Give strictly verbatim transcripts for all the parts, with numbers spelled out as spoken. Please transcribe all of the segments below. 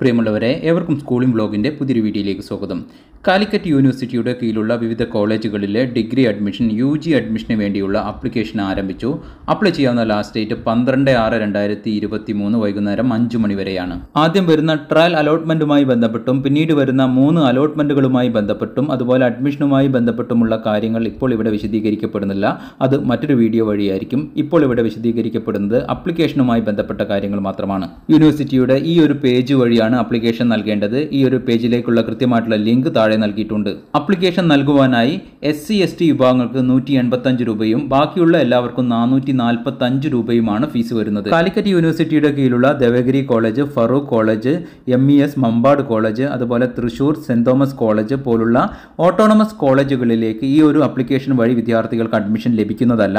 പ്രിയമുള്ളവരെ, ഏവർക്കും സ്കൂളിംഗ് വ്ലോഗിൻ്റെ പുതിയൊരു വീഡിയോയിലേക്ക് സ്വാഗതം. കാലിക്കറ്റ് യൂണിവേഴ്സിറ്റിയുടെ കീഴിലുള്ള വിവിധ കോളേജുകളിലെ ഡിഗ്രി അഡ്മിഷൻ യു ജി അഡ്മിഷന് വേണ്ടിയുള്ള അപ്ലിക്കേഷൻ ആരംഭിച്ചു. അപ്ലൈ ചെയ്യാവുന്ന ലാസ്റ്റ് ഡേറ്റ് പന്ത്രണ്ട് ആറ് രണ്ടായിരത്തി ഇരുപത്തി മൂന്ന് വൈകുന്നേരം അഞ്ച് മണി വരെയാണ്. ആദ്യം വരുന്ന ട്രയൽ അലോട്ട്മെൻറ്റുമായി ബന്ധപ്പെട്ടും പിന്നീട് വരുന്ന മൂന്ന് അലോട്ട്മെൻറ്റുകളുമായി ബന്ധപ്പെട്ടും അതുപോലെ അഡ്മിഷനുമായി ബന്ധപ്പെട്ടുമുള്ള കാര്യങ്ങൾ ഇപ്പോൾ ഇവിടെ വിശദീകരിക്കപ്പെടുന്നില്ല. അത് മറ്റൊരു വീഡിയോ വഴിയായിരിക്കും. ഇപ്പോൾ ഇവിടെ വിശദീകരിക്കപ്പെടുന്നത് അപ്ലിക്കേഷനുമായി ബന്ധപ്പെട്ട കാര്യങ്ങൾ മാത്രമാണ്. യൂണിവേഴ്സിറ്റിയുടെ ഈ ഒരു പേജ് വഴിയാണ് അപ്ലിക്കേഷൻ നൽകേണ്ടത്. ഈ ഒരു പേജിലേക്കുള്ള കൃത്യമായിട്ടുള്ള ലിങ്ക് താഴെ നൽകിയിട്ടുണ്ട്. അപ്ലിക്കേഷൻ നൽകുവാനായി എസ് സി എസ് ടി വിഭാഗങ്ങൾക്ക് നൂറ്റി എൺപത്തഞ്ച് രൂപയും ബാക്കിയുള്ള എല്ലാവർക്കും നാനൂറ്റി നാൽപ്പത്തി അഞ്ച് രൂപയുമാണ് ഫീസ് വരുന്നത്. കാലിക്കറ്റ് യൂണിവേഴ്സിറ്റിയുടെ കീഴിലുള്ള Devagiri college, Farook college, M E S, Mampad college, അതുപോലെ തൃശൂർ സെന്റ് തോമസ് കോളേജ് പോലുള്ള ഓട്ടോണമസ് കോളേജുകളിലേക്ക് ഈ ഒരു അപ്ലിക്കേഷൻ വഴി വിദ്യാർത്ഥികൾക്ക് അഡ്മിഷൻ ലഭിക്കുന്നതല്ല.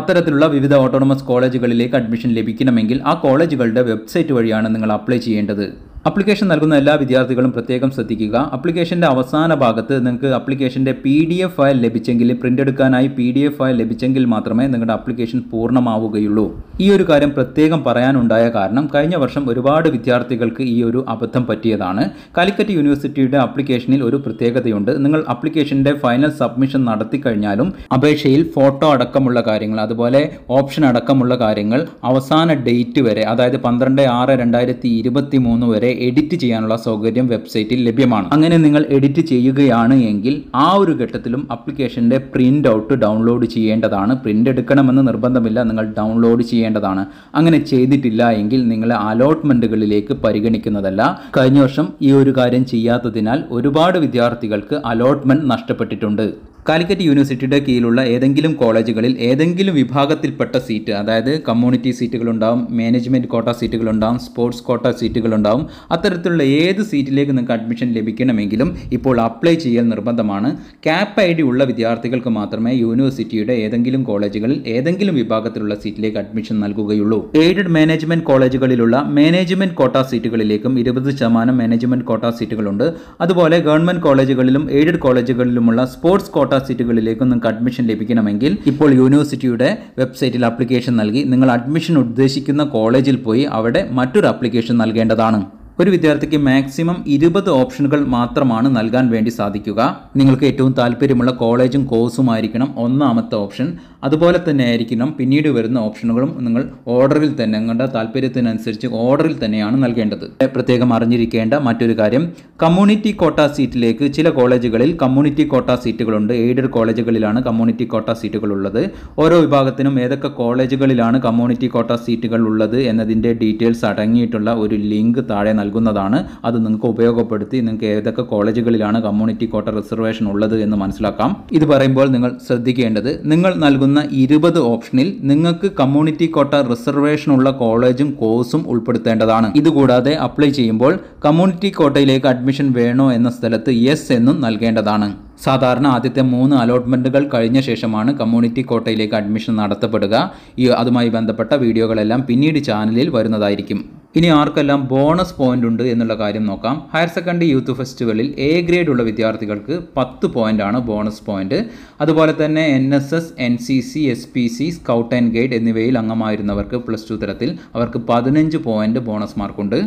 അത്തരത്തിലുള്ള വിവിധ ഓട്ടോണമസ് കോളേജുകളിലേക്ക് അഡ്മിഷൻ ലഭിക്കണമെങ്കിൽ ആ കോളേജുകളുടെ വെബ്സൈറ്റ് വഴിയാണ് നിങ്ങൾ അപ്ലൈ ചെയ്യേണ്ടത്. അപ്ലിക്കേഷൻ നൽകുന്ന എല്ലാ വിദ്യാർത്ഥികളും പ്രത്യേകം ശ്രദ്ധിക്കുക. അപ്ലിക്കേഷൻ്റെ അവസാന ഭാഗത്ത് നിങ്ങൾക്ക് അപ്ലിക്കേഷൻ്റെ പി ഡി എഫ് ഫയൽ ലഭിച്ചെങ്കിൽ, പ്രിൻ്റ് എടുക്കാനായി പി ഡി എഫ് ഫയൽ ലഭിച്ചെങ്കിൽ മാത്രമേ നിങ്ങളുടെ അപ്ലിക്കേഷൻ പൂർണ്ണമാവുകയുള്ളൂ. ഈ ഒരു കാര്യം പ്രത്യേകം പറയാനുണ്ടായ കാരണം കഴിഞ്ഞ വർഷം ഒരുപാട് വിദ്യാർത്ഥികൾക്ക് ഈ ഒരു അബദ്ധം പറ്റിയതാണ്. കാലിക്കറ്റ് യൂണിവേഴ്സിറ്റിയുടെ അപ്ലിക്കേഷനിൽ ഒരു പ്രത്യേകതയുണ്ട്. നിങ്ങൾ അപ്ലിക്കേഷൻ്റെ ഫൈനൽ സബ്മിഷൻ നടത്തി കഴിഞ്ഞാലും അപേക്ഷയിൽ ഫോട്ടോ അടക്കമുള്ള കാര്യങ്ങൾ, അതുപോലെ ഓപ്ഷൻ അടക്കമുള്ള കാര്യങ്ങൾ അവസാന ഡേറ്റ് വരെ, അതായത് പന്ത്രണ്ട് ആറ് രണ്ടായിരത്തി ഇരുപത്തി മൂന്ന് വരെ എഡിറ്റ് ചെയ്യാനുള്ള സൗകര്യം വെബ്സൈറ്റിൽ ലഭ്യമാണ്. അങ്ങനെ നിങ്ങൾ എഡിറ്റ് ചെയ്യുകയാണ് എങ്കിൽ ആ ഒരു ഘട്ടത്തിലും അപ്ലിക്കേഷൻ്റെ പ്രിൻ്റ് ഔട്ട് ഡൗൺലോഡ് ചെയ്യേണ്ടതാണ്. പ്രിൻ്റ് എടുക്കണമെന്ന് നിർബന്ധമില്ല, നിങ്ങൾ ഡൗൺലോഡ് ചെയ്യേണ്ടതാണ്. അങ്ങനെ ചെയ്തിട്ടില്ല എങ്കിൽ നിങ്ങളെ അലോട്ട്മെൻറ്റുകളിലേക്ക് പരിഗണിക്കുന്നതല്ല. കഴിഞ്ഞ വർഷം ഈ ഒരു കാര്യം ചെയ്യാത്തതിനാൽ ഒരുപാട് വിദ്യാർത്ഥികൾക്ക് അലോട്ട്മെൻറ്റ് നഷ്ടപ്പെട്ടിട്ടുണ്ട്. കാലിക്കറ്റ് യൂണിവേഴ്സിറ്റിയുടെ കീഴിലുള്ള ഏതെങ്കിലും കോളേജുകളിൽ ഏതെങ്കിലും വിഭാഗത്തിൽപ്പെട്ട സീറ്റ്, അതായത് കമ്മ്യൂണിറ്റി സീറ്റുകളുണ്ടാവും, മാനേജ്മെൻറ്റ് കോട്ട സീറ്റുകളുണ്ടാവും, സ്പോർട്സ് കോട്ട സീറ്റുകളുണ്ടാവും. അത്തരത്തിലുള്ള ഏത് സീറ്റിലേക്ക് നിങ്ങൾക്ക് അഡ്മിഷൻ ലഭിക്കണമെങ്കിലും ഇപ്പോൾ അപ്ലൈ ചെയ്യൽ നിർബന്ധമാണ്. ക്യാപ് ഐ ഡി ഉള്ള വിദ്യാർത്ഥികൾക്ക് മാത്രമേ യൂണിവേഴ്സിറ്റിയുടെ ഏതെങ്കിലും കോളേജുകളിൽ ഏതെങ്കിലും വിഭാഗത്തിലുള്ള സീറ്റിലേക്ക് അഡ്മിഷൻ നൽകുകയുള്ളൂ. എയ്ഡഡ് മാനേജ്മെൻറ്റ് കോളേജുകളിലുള്ള മാനേജ്മെൻറ്റ് കോട്ട സീറ്റുകളിലേക്കും ഇരുപത് ശതമാനം മാനേജ്മെൻറ്റ് കോട്ട സീറ്റുകളുണ്ട്. അതുപോലെ ഗവൺമെൻറ് കോളേജുകളിലും എയ്ഡഡ് കോളേജുകളിലുമുള്ള സ്പോർട്സ് കോട്ട സീറ്റുകളിലേക്കും നിങ്ങൾക്ക് അഡ്മിഷൻ ലഭിക്കണമെങ്കിൽ ഇപ്പോൾ യൂണിവേഴ്സിറ്റിയുടെ വെബ്സൈറ്റിൽ അപ്ലിക്കേഷൻ നൽകി നിങ്ങൾ അഡ്മിഷൻ ഉദ്ദേശിക്കുന്ന കോളേജിൽ പോയി അവിടെ മറ്റൊരു അപ്ലിക്കേഷൻ നൽകേണ്ടതാണ്. ഒരു വിദ്യാർത്ഥിക്ക് മാക്സിമം ഇരുപത് ഓപ്ഷനുകൾ മാത്രമാണ് നൽകാൻ വേണ്ടി സാധിക്കുക. നിങ്ങൾക്ക് ഏറ്റവും താല്പര്യമുള്ള കോളേജും കോഴ്സുമായിരിക്കണം ഒന്നാമത്തെ ഓപ്ഷൻ. അതുപോലെ തന്നെ ആയിരിക്കണം പിന്നീട് വരുന്ന ഓപ്ഷനുകളും. നിങ്ങൾ ഓർഡറിൽ തന്നെ, നിങ്ങളുടെ താല്പര്യത്തിനനുസരിച്ച് ഓർഡറിൽ തന്നെയാണ് നൽകേണ്ടത്. പ്രത്യേകം അറിഞ്ഞിരിക്കേണ്ട മറ്റൊരു കാര്യം, കമ്മ്യൂണിറ്റി കോട്ട സീറ്റിലേക്ക് ചില കോളേജുകളിൽ community quota സീറ്റുകളുണ്ട്. Aided കോളേജുകളിലാണ് community quota സീറ്റുകളുള്ളത്. ഓരോ വിഭാഗത്തിനും ഏതൊക്കെ കോളേജുകളിലാണ് കമ്മ്യൂണിറ്റി കോട്ട സീറ്റുകൾ ഉള്ളത് എന്നതിൻ്റെ ഡീറ്റെയിൽസ് അടങ്ങിയിട്ടുള്ള ഒരു ലിങ്ക് താഴെ നൽകുന്നതാണ്. അത് നിങ്ങൾക്ക് ഉപയോഗപ്പെടുത്തി നിങ്ങൾക്ക് ഏതൊക്കെ കോളേജുകളിലാണ് കമ്മ്യൂണിറ്റി കോട്ട റിസർവേഷൻ ഉള്ളത് എന്ന് മനസ്സിലാക്കാം. ഇത് പറയുമ്പോൾ നിങ്ങൾ ശ്രദ്ധിക്കേണ്ടത്, നിങ്ങൾ നൽകുന്ന ഇരുപത് ഓപ്ഷനിൽ നിങ്ങൾക്ക് കമ്മ്യൂണിറ്റി കോട്ട റിസർവേഷൻ ഉള്ള കോളേജും കോഴ്സും ഉൾപ്പെടുത്തേണ്ടതാണ്. ഇതുകൂടാതെ അപ്ലൈ ചെയ്യുമ്പോൾ കമ്മ്യൂണിറ്റി കോട്ടയിലേക്ക് അഡ്മിഷൻ വേണോ എന്ന സ്ഥലത്ത് യെസ് എന്നും നൽകേണ്ടതാണ്. സാധാരണ ആദ്യത്തെ മൂന്ന് അലോട്ട്മെൻറ്റുകൾ കഴിഞ്ഞ ശേഷമാണ് കമ്മ്യൂണിറ്റി കോട്ടയിലേക്ക് അഡ്മിഷൻ നടത്തപ്പെടുക. ഈ അതുമായി ബന്ധപ്പെട്ട വീഡിയോകളെല്ലാം പിന്നീട് ചാനലിൽ വരുന്നതായിരിക്കും. ഇനി ആർക്കെല്ലാം ബോണസ് പോയിൻ്റ് ഉണ്ട് എന്നുള്ള കാര്യം നോക്കാം. ഹയർ സെക്കൻഡറി യൂത്ത് ഫെസ്റ്റിവലിൽ എ ഗ്രേഡ് ഉള്ള വിദ്യാർത്ഥികൾക്ക് പത്ത് പോയിൻ്റാണ് ബോണസ് പോയിൻ്റ്. അതുപോലെ തന്നെ N S S, N C C, S P C, scout and guide എന്നിവയിൽ അംഗമായിരുന്നവർക്ക് പ്ലസ് ടു തലത്തിൽ അവർക്ക് പതിനഞ്ച് പോയിൻ്റ് ബോണസ് മാർക്കുണ്ട്.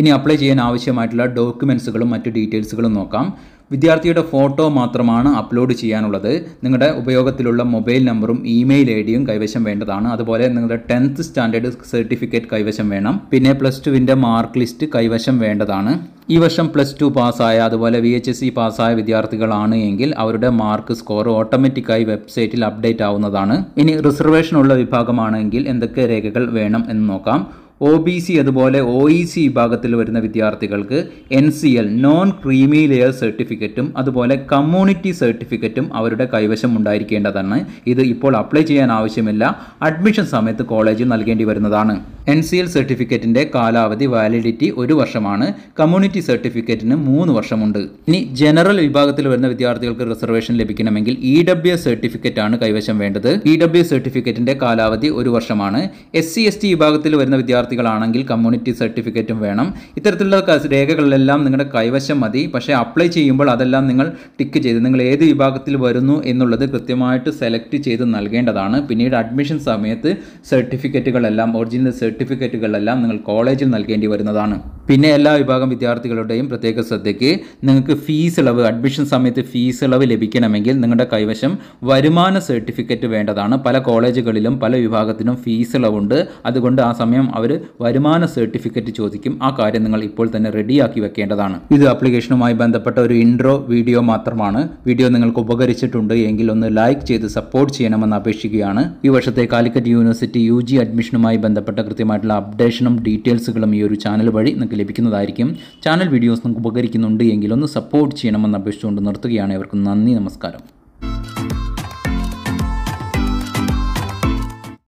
ഇനി അപ്ലൈ ചെയ്യാൻ ആവശ്യമായിട്ടുള്ള ഡോക്യുമെൻസുകളും മറ്റ് ഡീറ്റെയിൽസുകളും നോക്കാം. വിദ്യാർത്ഥിയുടെ ഫോട്ടോ മാത്രമാണ് അപ്ലോഡ് ചെയ്യാനുള്ളത്. നിങ്ങളുടെ ഉപയോഗത്തിലുള്ള മൊബൈൽ നമ്പറും ഇമെയിൽ ഐ ഡിയും കൈവശം വേണ്ടതാണ്. അതുപോലെ നിങ്ങളുടെ ടെൻത്ത് സ്റ്റാൻഡേർഡ് സർട്ടിഫിക്കറ്റ് കൈവശം വേണം. പിന്നെ പ്ലസ് ടുവിൻ്റെ മാർക്ക് ലിസ്റ്റ് കൈവശം വേണ്ടതാണ്. ഈ വർഷം പ്ലസ് ടു പാസ്സായ, അതുപോലെ വി എച്ച് എസ് സി പാസ്സായ വിദ്യാർത്ഥികളാണ് എങ്കിൽ അവരുടെ മാർക്ക് സ്കോർ ഓട്ടോമാറ്റിക്കായി വെബ്സൈറ്റിൽ അപ്ഡേറ്റ് ആവുന്നതാണ്. ഇനി റിസർവേഷനുള്ള വിഭാഗമാണെങ്കിൽ എന്തൊക്കെ രേഖകൾ വേണം എന്ന് നോക്കാം. ഒ ബി സി അതുപോലെ ഒ ഇ സി വിഭാഗത്തിൽ വരുന്ന വിദ്യാർത്ഥികൾക്ക് N C L non creamy layer സർട്ടിഫിക്കറ്റും അതുപോലെ കമ്മ്യൂണിറ്റി സർട്ടിഫിക്കറ്റും അവരുടെ കൈവശം ഉണ്ടായിരിക്കേണ്ടതാണ്. ഇത് ഇപ്പോൾ അപ്ലൈ ചെയ്യാൻ ആവശ്യമില്ല, അഡ്മിഷൻ സമയത്ത് കോളേജിൽ നൽകേണ്ടി വരുന്നതാണ്. എൻ സി എൽ സർട്ടിഫിക്കറ്റിൻ്റെ കാലാവധി വാലിഡിറ്റി ഒരു വർഷമാണ്. കമ്മ്യൂണിറ്റി സർട്ടിഫിക്കറ്റിന് മൂന്ന് വർഷമുണ്ട്. ഇനി ജനറൽ വിഭാഗത്തിൽ വരുന്ന വിദ്യാർത്ഥികൾക്ക് റിസർവേഷൻ ലഭിക്കണമെങ്കിൽ ഇ ഡബ്ല്യു എസ് സർട്ടിഫിക്കറ്റാണ് കൈവശം വേണ്ടത്. ഇ ഡബ്ല്യു എസ് സർട്ടിഫിക്കറ്റിൻ്റെ കാലാവധി ഒരു വർഷമാണ്. എസ് സി എസ് ടി വിഭാഗത്തിൽ വരുന്ന ാണെങ്കിൽ കമ്മ്യൂണിറ്റി സർട്ടിഫിക്കറ്റും വേണം. ഇത്തരത്തിലുള്ള രേഖകളിലെല്ലാം നിങ്ങളുടെ കൈവശം മതി. പക്ഷേ അപ്ലൈ ചെയ്യുമ്പോൾ അതെല്ലാം നിങ്ങൾ ടിക്ക് ചെയ്ത് നിങ്ങൾ ഏത് വിഭാഗത്തിൽ വരുന്നു എന്നുള്ളത് കൃത്യമായിട്ട് സെലക്ട് ചെയ്ത് നൽകേണ്ടതാണ്. പിന്നീട് അഡ്മിഷൻ സമയത്ത് സർട്ടിഫിക്കറ്റുകളെല്ലാം, ഒറിജിനൽ സർട്ടിഫിക്കറ്റുകളെല്ലാം നിങ്ങൾ കോളേജിൽ നൽകേണ്ടി വരുന്നതാണ്. പിന്നെ എല്ലാ വിഭാഗം വിദ്യാർത്ഥികളുടെയും പ്രത്യേക ശ്രദ്ധയ്ക്ക്, നിങ്ങൾക്ക് ഫീസ് ഇളവ്, അഡ്മിഷൻ സമയത്ത് ഫീസ് ഇളവ് ലഭിക്കണമെങ്കിൽ നിങ്ങളുടെ കൈവശം വരുമാന സർട്ടിഫിക്കറ്റ് വേണ്ടതാണ്. പല കോളേജുകളിലും പല വിഭാഗത്തിനും ഫീസ് ഇളവുണ്ട്. അതുകൊണ്ട് ആ സമയം അവർ വരുമാന സർട്ടിഫിക്കറ്റ് ചോദിക്കും. ആ കാര്യം നിങ്ങൾ ഇപ്പോൾ തന്നെ റെഡിയാക്കി വെക്കേണ്ടതാണ്. ഇത് ആപ്ലിക്കേഷനുമായി ബന്ധപ്പെട്ട ഒരു ഇൻട്രോ വീഡിയോ മാത്രമാണ്. വീഡിയോ നിങ്ങൾക്ക് ഉപകരിച്ചിട്ടുണ്ട് എങ്കിൽ ഒന്ന് ലൈക്ക് ചെയ്ത് സപ്പോർട്ട് ചെയ്യണമെന്ന് അപേക്ഷിക്കുകയാണ്. ഈ വർഷത്തെ കാലിക്കറ്റ് യൂണിവേഴ്സിറ്റി യു ജി അഡ്മിഷനുമായി ബന്ധപ്പെട്ട കൃത്യമായിട്ടുള്ള അപ്ഡേഷനും ഡീറ്റെയിൽസുകളും ഈ ഒരു ചാനൽ വഴി നിങ്ങൾക്ക് ലഭിക്കുന്നതായിരിക്കും. ചാനൽ വീഡിയോസ് നിങ്ങൾക്ക് ഉപകരിക്കുന്നുണ്ട് എങ്കിൽ ഒന്ന് സപ്പോർട്ട് ചെയ്യണമെന്ന് അപേക്ഷിച്ചുകൊണ്ട് നിർത്തുകയാണ്. ഇവർക്ക് നന്ദി, നമസ്കാരം.